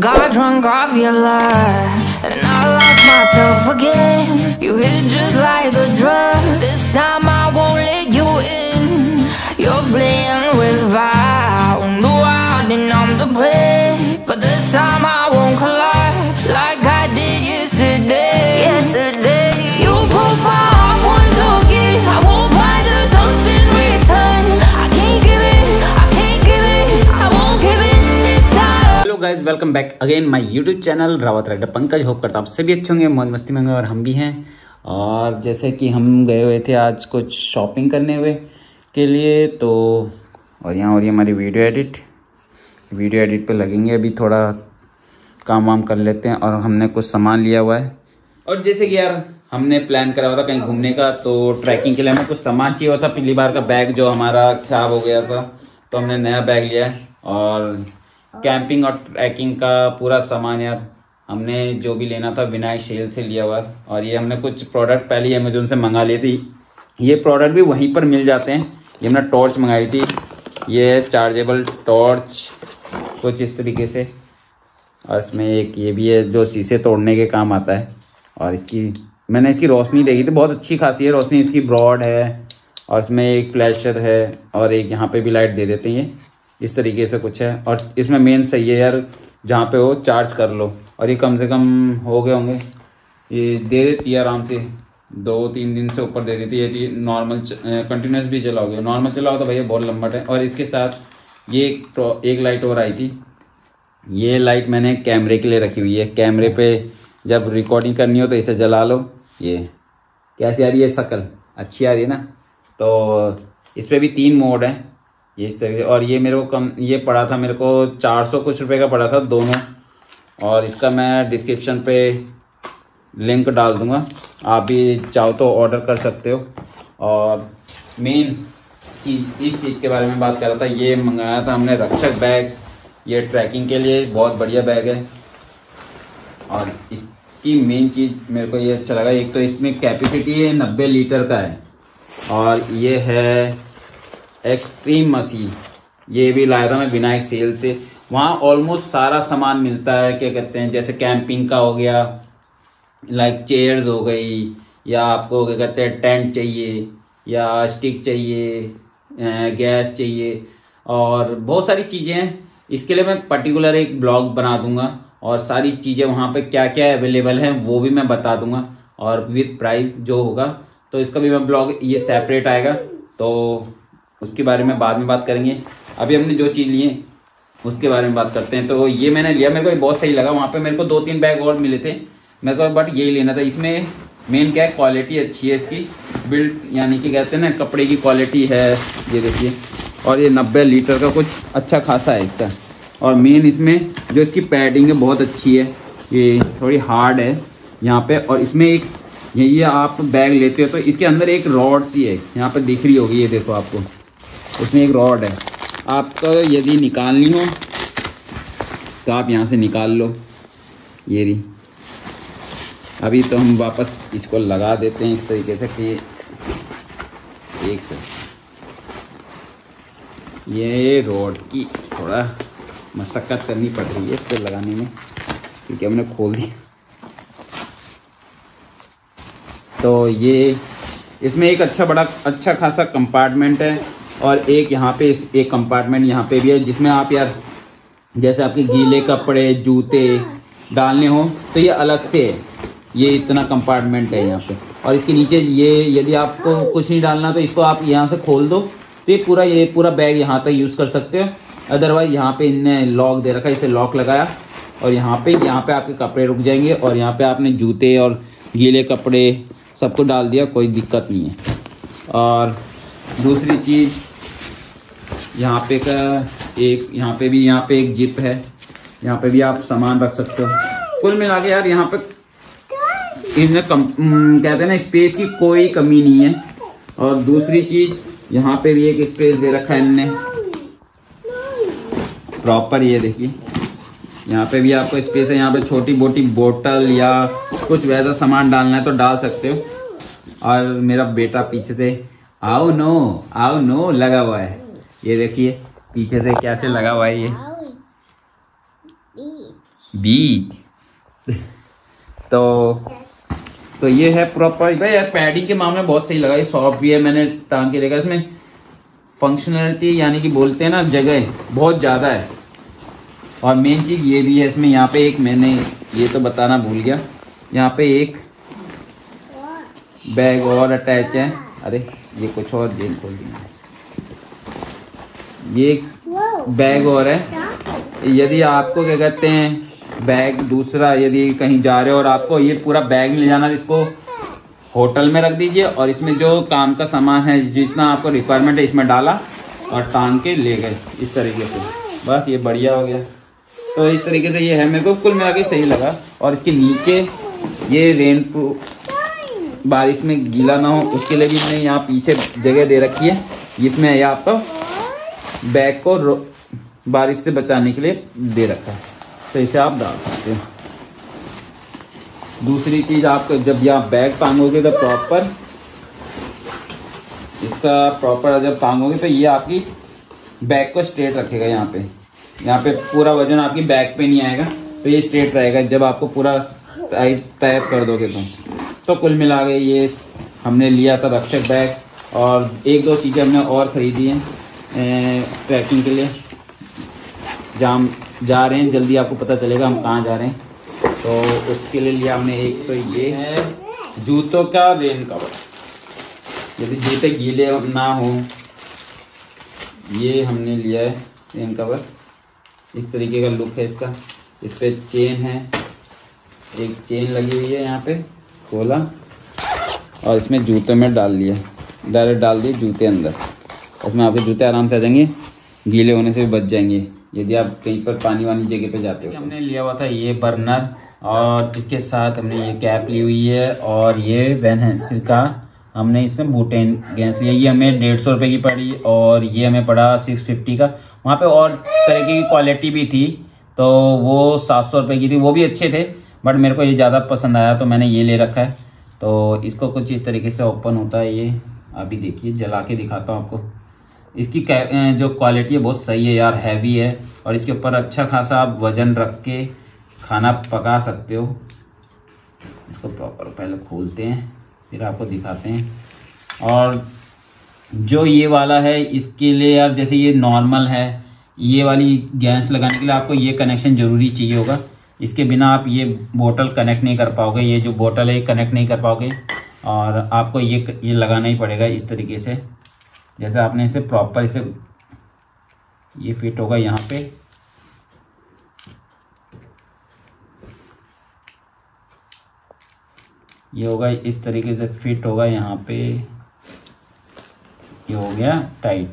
Got drunk off your life, and I lost myself again. You hit just like a drug. This time I won't let you in. You're playing with fire. On the wild and on the brave, but this time I won't collide like I did yesterday. You broke my heart once again. I won't buy the dust in return. I can't give it. I can't give it. I won't give it. Hello guys, welcome back again my YouTube channel Rawat rider Pankaj. Hope करता हूँ आप सभी अच्छे होंगे, मौज मस्ती में होंगे और हम भी हैं। और जैसे कि हम गए हुए थे आज कुछ शॉपिंग करने हुए के लिए, तो और यहाँ हो रही हमारी वीडियो एडिट पे लगेंगे। अभी थोड़ा काम वाम कर लेते हैं और हमने कुछ सामान लिया हुआ है। और जैसे कि यार हमने प्लान करा हुआ था कहीं घूमने का, तो ट्रैकिंग के लिए हमें कुछ सामान चाहिए हुआ था। पिछली बार का बैग जो हमारा ख़राब हो गया था, तो हमने नया बैग लिया है। और कैंपिंग और ट्रैकिंग का पूरा सामान यार हमने जो भी लेना था विनायक शेल से लिया हुआ। और ये हमने कुछ प्रोडक्ट पहले ही अमेजोन से मंगा ली थी, ये प्रोडक्ट भी वहीं पर मिल जाते हैं। ये हमने टॉर्च मंगाई थी, ये चार्जेबल टॉर्च कुछ इस तरीके से। और इसमें एक ये भी है जो शीशे तोड़ने के काम आता है। और मैंने इसकी रोशनी देखी थी, बहुत अच्छी खासी है रोशनी, इसकी ब्रॉड है। और इसमें एक फ्लैशर है और एक यहाँ पर भी लाइट दे देते हैं, ये इस तरीके से कुछ है। और इसमें मेन सही है यार, जहाँ पे हो चार्ज कर लो। और ये कम से कम हो गए होंगे, ये दे देती है आराम से 2-3 दिन से ऊपर दे देती है। ये नॉर्मल कंटिन्यूस भी चलाओगे, नॉर्मल चलाओ तो भैया बहुत लंबा है। और इसके साथ ये एक लाइट और आई थी, ये लाइट मैंने कैमरे के लिए रखी हुई है। कैमरे पे जब रिकॉर्डिंग करनी हो तो इसे जला लो। ये कैसी आ रही है शक्ल, अच्छी आ रही है ना। तो इस पर भी 3 मोड हैं ये इस तरीके। और ये मेरे को पड़ा था, मेरे को 400 कुछ रुपए का पड़ा था दोनों। और इसका मैं डिस्क्रिप्शन पे लिंक डाल दूंगा, आप भी चाहो तो ऑर्डर कर सकते हो। और मेन इस चीज़ के बारे में बात कर रहा था, ये मंगाया था हमने रक्षक बैग, ये ट्रैकिंग के लिए बहुत बढ़िया बैग है। और इसकी मेन चीज़ मेरे को ये अच्छा लगा, एक तो इसमें कैपेसिटी है 90 लीटर का है। और ये है एक्सट्रीम मसीह, ये भी लाया था मैं विनायक सेल से। वहाँ ऑलमोस्ट सारा सामान मिलता है, क्या कहते हैं, जैसे कैंपिंग का हो गया, लाइक चेयर्स हो गई, या आपको क्या कहते हैं टेंट चाहिए, या स्टिक चाहिए, गैस चाहिए, और बहुत सारी चीज़ें हैं। इसके लिए मैं पर्टिकुलर एक ब्लॉग बना दूंगा और सारी चीज़ें वहाँ पे क्या क्या अवेलेबल हैं वो भी मैं बता दूंगा, और विथ प्राइस जो होगा। तो इसका भी मैं ब्लॉग ये सेपरेट आएगा, तो उसके बारे में बाद में बात करेंगे। अभी हमने जो चीज़ लिए उसके बारे में बात करते हैं। तो ये मैंने लिया, मेरे को बहुत सही लगा। वहाँ पे मेरे को 2-3 बैग और मिले थे मेरे को, बट यही लेना था। इसमें मेन क्या है, क्वालिटी अच्छी है इसकी, बिल्ड यानी कि कहते हैं ना कपड़े की क्वालिटी है, ये देखिए। और ये 90 लीटर का कुछ अच्छा खासा है इसका। और मेन इसमें जो इसकी पैडिंग है बहुत अच्छी है, ये थोड़ी हार्ड है यहाँ पर। और इसमें एक ये आप बैग लेते हो तो इसके अंदर एक रॉड सी है, यहाँ पर दिख रही होगी, ये देखो आपको, उसमें एक रॉड है। आपको यदि निकालनी हो तो आप यहाँ से निकाल लो, ये रही। अभी तो हम वापस इसको लगा देते हैं इस तरीके से कि एक से ये रॉड की थोड़ा मशक्क़त करनी पड़ रही है इसको लगाने में, क्योंकि हमने खोल दिया। तो ये इसमें एक अच्छा खासा कंपार्टमेंट है। और एक यहाँ पे एक कंपार्टमेंट यहाँ पे भी है, जिसमें आप यार जैसे आपके गीले कपड़े जूते डालने हो तो ये अलग से है, ये इतना कंपार्टमेंट है यहाँ पे। और इसके नीचे ये यदि आपको कुछ नहीं डालना तो इसको आप यहाँ से खोल दो, तो ये पूरा बैग यहाँ तक यूज़ कर सकते हो। अदरवाइज़ यहाँ पे इनने लॉक दे रखा है, इसे लॉक लगाया और यहाँ पे आपके कपड़े रुक जाएंगे। और यहाँ पे आपने जूते और गीले कपड़े सबको डाल दिया, कोई दिक्कत नहीं है। और दूसरी चीज़ यहाँ पे का एक यहाँ पे एक जिप है, यहाँ पे भी आप सामान रख सकते हो। कुल मिला के यार यहाँ पे इसमें कहते हैं ना स्पेस की कोई कमी नहीं है। और दूसरी चीज़ यहाँ पे भी एक स्पेस दे रखा है इनने प्रॉपर, ये देखिए यहाँ पे भी आपको स्पेस है। यहाँ पे छोटी मोटी बोतल या कुछ वैसा सामान डालना है तो डाल सकते हो। और मेरा बेटा पीछे से आओ नो लगा हुआ है, ये देखिए पीछे से कैसे लगा हुआ है ये। बी। तो ये है प्रॉपर भाई यार, पैडिंग के मामले में बहुत सही लगा, ये सॉफ्ट भी है, मैंने टांग के देखा, इसमें फंक्शनलिटी यानी कि बोलते हैं ना जगह बहुत ज़्यादा है। और मेन चीज़ ये भी है इसमें, यहाँ पे एक, मैंने ये तो बताना भूल गया, यहाँ पे एक बैग और अटैच है। अरे ये कुछ और जेल खोल दिया, ये एक बैग और है। यदि आपको क्या कहते हैं बैग दूसरा, यदि कहीं जा रहे हो और आपको ये पूरा बैग ले जाना, इसको होटल में रख दीजिए और इसमें जो काम का सामान है जितना आपको रिक्वायरमेंट है इसमें डाला और टांग के ले गए, इस तरीके से बस, ये बढ़िया हो गया। तो इस तरीके से ये है, मेरे को कुल मिला के सही लगा। और इसके नीचे ये रेन प्रूफ, बारिश में गीला ना हो उसके लिए भी मैंने यहाँ पीछे जगह दे रखी है, जिसमें यह आपका बैग को बारिश से बचाने के लिए दे रखा है, तो इसे आप डाल सकते हो। दूसरी चीज़, आपको जब यहाँ बैग टांगोगे तो प्रॉपर इसका प्रॉपर जब टांगोगे तो ये आपकी बैग को स्ट्रेट रखेगा, यहाँ पे पूरा वजन आपकी बैग पे नहीं आएगा, तो ये स्ट्रेट रहेगा जब आपको पूरा टाइप कर दोगे। तो कुल मिला के ये हमने लिया था रक्षक बैग, और एक दो चीज़ें हमने और ख़रीदी हैं ट्रैकिंग के लिए, जहाँ हम जा रहे हैं जल्दी आपको पता चलेगा हम कहाँ जा रहे हैं, तो उसके लिए लिया हमने एक तो ये है जूतों का रेन कवर, यदि जूते गीले ना हो, ये हमने लिया है रेन कवर, इस तरीके का लुक है इसका। इस पर चेन है, एक चेन लगी हुई है, यहाँ पे खोला और इसमें जूते में डाल लिया, डायरेक्ट डाल दिए जूते अंदर, उसमें आपके जूते आराम से आ जाएंगे, गीले होने से भी बच जाएंगे यदि आप कहीं पर पानी वानी जगह पे जाते हो। हमने लिया हुआ था ये बर्नर, और इसके साथ हमने ये कैप ली हुई है, और ये वैनहेंसर का हमने इसमें बूटेन गैस लिया, ये हमें 150 रुपये की पड़ी, और ये हमें पड़ा 650 का, वहाँ पर और तरह की क्वालिटी भी थी तो वो 700 रुपये की थी, वो भी अच्छे थे बट मेरे को ये ज़्यादा पसंद आया तो मैंने ये ले रखा है। तो इसको कुछ इस तरीके से ओपन होता है, ये अभी देखिए जला के दिखाता हूँ आपको, इसकी जो क्वालिटी है बहुत सही है यार, हैवी है, और इसके ऊपर अच्छा खासा आप वज़न रख के खाना पका सकते हो। इसको प्रॉपर पहले खोलते हैं फिर आपको दिखाते हैं। और जो ये वाला है इसके लिए यार, जैसे ये नॉर्मल है, ये वाली गैस लगाने के लिए आपको ये कनेक्शन ज़रूरी चाहिए होगा, इसके बिना आप ये बोतल कनेक्ट नहीं कर पाओगे, ये जो बोतल है ये कनेक्ट नहीं कर पाओगे, और आपको ये लगाना ही पड़ेगा इस तरीके से, जैसे आपने इसे प्रॉपर इसे ये फिट होगा यहाँ पे, ये होगा इस तरीके से फिट होगा यहाँ पे, ये हो गया टाइट।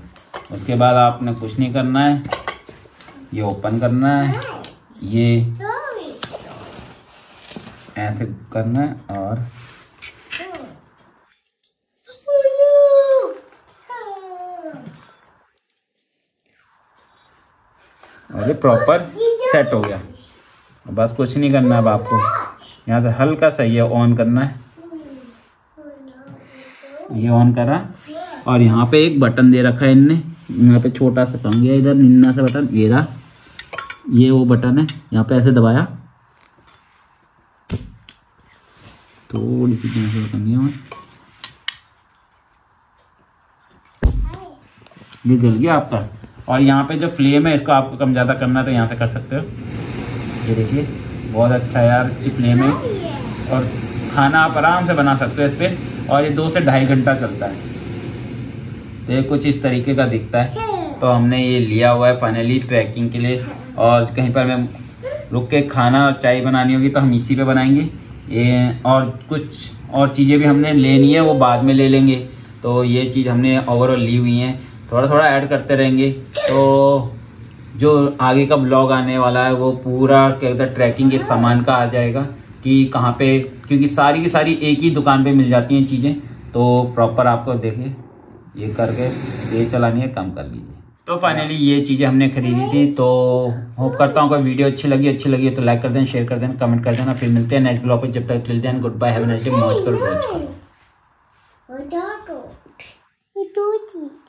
उसके बाद आपने कुछ नहीं करना है, ये ओपन करना है, ये ऐसे करना है, और ये प्रॉपर सेट हो गया। बस कुछ नहीं करना अब आपको, यहाँ से हल्का सा ये ऑन करना है, ये ऑन करा, और यहाँ पे एक बटन दे रखा है इनने, यहाँ पे छोटा सा टांग गया इधर निन्ना सा बटन, ये रहा, ये वो बटन है, यहाँ पे ऐसे दबाया, थोड़ी सी ये जल गया आपका। और यहाँ पे जो फ्लेम है इसको आपको कम ज़्यादा करना है तो यहाँ से कर सकते हो, ये देखिए बहुत अच्छा यार इसकी फ्लेम है, और खाना आप आराम से बना सकते हो इस पर, और ये 2 से 2.5 घंटा चलता है। तो ये कुछ इस तरीके का दिखता है, तो हमने ये लिया हुआ है फाइनली ट्रैकिंग के लिए, और कहीं पर हमें रुक के खाना और चाय बनानी होगी तो हम इसी पे बनाएंगे, ये और कुछ और चीज़ें भी हमने लेनी है वो बाद में ले लेंगे। तो ये चीज़ हमने ओवरऑल ली हुई हैं, थोड़ा थोड़ा ऐड करते रहेंगे, तो जो आगे का ब्लॉग आने वाला है वो पूरा क्या कहते हैं ट्रैकिंग के सामान का आ जाएगा कि कहाँ पे, क्योंकि सारी की सारी एक ही दुकान पे मिल जाती हैं चीज़ें, तो प्रॉपर आपको देखें ये करके ये चलानी है, काम कर लीजिए। तो फाइनली ये चीज़ें हमने खरीदी थी, तो होप करता हूँ कोई वीडियो अच्छी लगी तो लाइक कर देना, शेयर कर देना, कमेंट कर देना, फिर मिलते हैं नेक्स्ट ब्लॉग पे, जब तक मिलते हैं good bye, have a nice day, मौज करो।